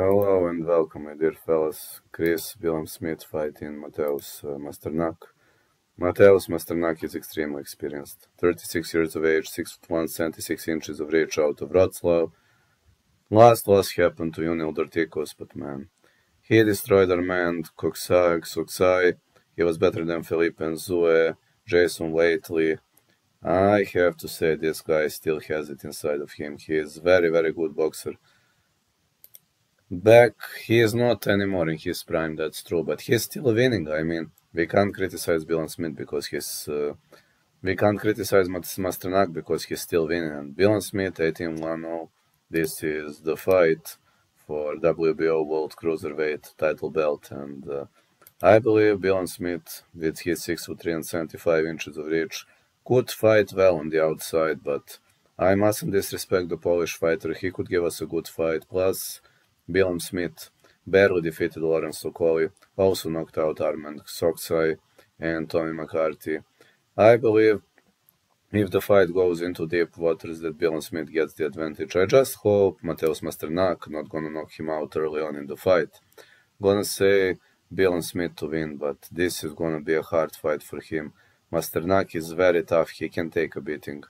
Hello and welcome, my dear fellas. Chris Billam Smith fighting Mateusz Masternak. Mateusz Masternak is extremely experienced. 36 years of age, 6'1", 76 inches of reach out of Wroclaw. Last loss happened to Unildor Ticos, but man, he destroyed Armand Soksoy. He was better than Felipe Enzue, Jason Waitley. I have to say, this guy still has it inside of him. He is very, very good boxer. Back, he is not anymore in his prime, that's true, but he's still winning. I mean, we can't criticize Billam Smith because he's... we can't criticize Masternak because he's still winning. And Billam Smith, 18-1-0, this is the fight for WBO World Cruiserweight title belt. And I believe Billam Smith, with his 6'3" and 75 inches of reach, could fight well on the outside, but I mustn't disrespect the Polish fighter. He could give us a good fight. Plus, Billam Smith barely defeated Lawrence Okolie, also knocked out Armand Soksoy and Tommy McCarthy. I believe if the fight goes into deep waters that Billam Smith gets the advantage. I just hope Mateusz Masternak not gonna knock him out early on in the fight. Gonna say Billam Smith to win, but this is gonna be a hard fight for him. Masternak is very tough, he can take a beating.